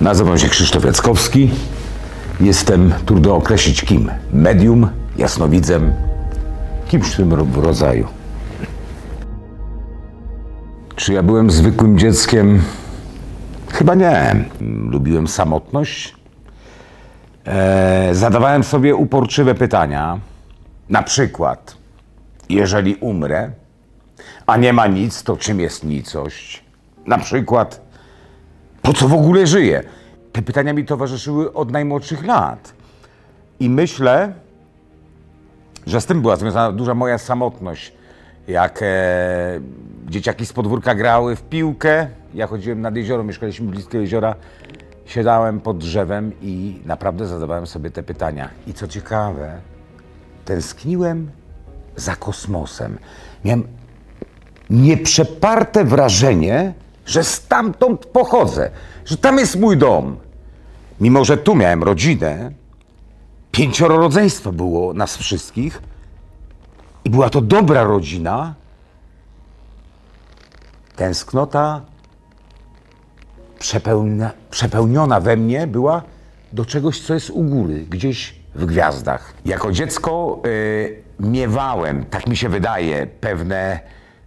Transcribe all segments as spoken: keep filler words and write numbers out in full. Nazywam się Krzysztof Jackowski. Jestem, trudno określić kim, medium, jasnowidzem, kimś w tym rodzaju. Czy ja byłem zwykłym dzieckiem? Chyba nie. Lubiłem samotność. Eee, zadawałem sobie uporczywe pytania. Na przykład, jeżeli umrę, a nie ma nic, to czym jest nicość? Na przykład, po co w ogóle żyję? Te pytania mi towarzyszyły od najmłodszych lat. I myślę, że z tym była związana duża moja samotność. Jak e, dzieciaki z podwórka grały w piłkę, ja chodziłem nad jezioro, mieszkaliśmy blisko jeziora, siadałem pod drzewem i naprawdę zadawałem sobie te pytania. I co ciekawe, tęskniłem za kosmosem. Miałem nieprzeparte wrażenie, że stamtąd pochodzę, że tam jest mój dom. Mimo że tu miałem rodzinę, pięcioro rodzeństwo było nas wszystkich i była to dobra rodzina, tęsknota przepełnia, przepełniona we mnie była do czegoś, co jest u góry, gdzieś w gwiazdach. Jako dziecko yy, miewałem, tak mi się wydaje, pewne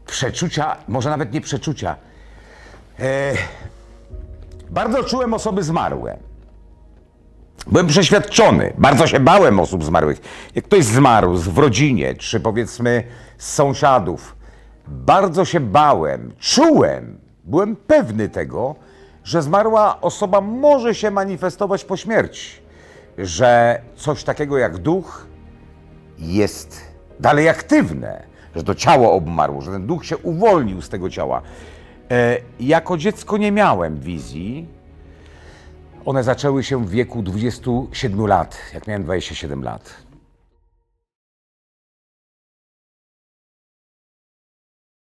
przeczucia, może nawet nie przeczucia. E, bardzo czułem osoby zmarłe. Byłem przeświadczony, bardzo się bałem osób zmarłych. Jak ktoś zmarł w rodzinie, czy powiedzmy z sąsiadów, bardzo się bałem, czułem, byłem pewny tego, że zmarła osoba może się manifestować po śmierci, że coś takiego jak duch jest dalej aktywne, że to ciało obmarło, że ten duch się uwolnił z tego ciała. E, jako dziecko nie miałem wizji. One zaczęły się w wieku dwudziestu siedmiu lat, jak miałem dwadzieścia siedem lat.